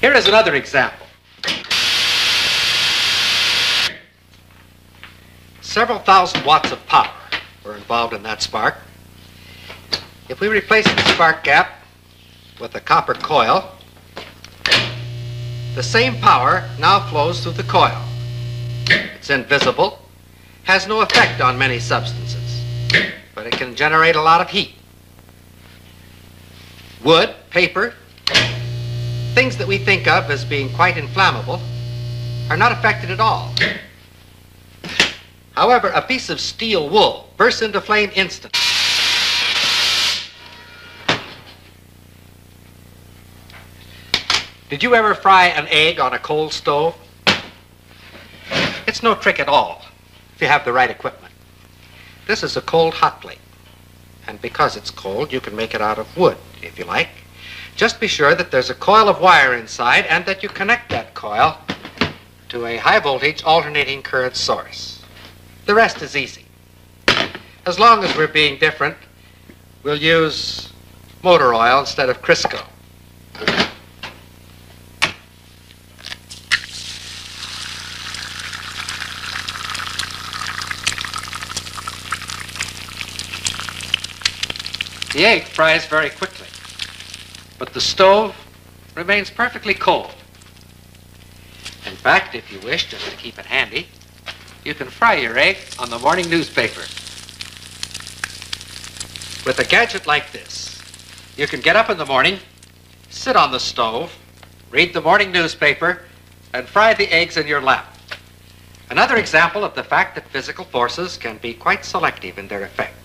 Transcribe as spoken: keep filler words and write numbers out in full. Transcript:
Here is another example. Several thousand watts of power were involved in that spark. If we replace the spark gap with a copper coil, the same power now flows through the coil. It's invisible, has no effect on many substances, but it can generate a lot of heat. Wood, paper, things that we think of as being quite inflammable are not affected at all. However, a piece of steel wool bursts into flame instantly. Did you ever fry an egg on a coal stove? It's no trick at all, if you have the right equipment. This is a cold hot plate. And because it's cold, you can make it out of wood, if you like. Just be sure that there's a coil of wire inside and that you connect that coil to a high voltage alternating current source. The rest is easy. As long as we're being different, we'll use motor oil instead of Crisco. The egg fries very quickly, but the stove remains perfectly cold. In fact, if you wish, just to keep it handy, you can fry your egg on the morning newspaper. With a gadget like this, you can get up in the morning, sit on the stove, read the morning newspaper, and fry the eggs in your lap. Another example of the fact that physical forces can be quite selective in their effect.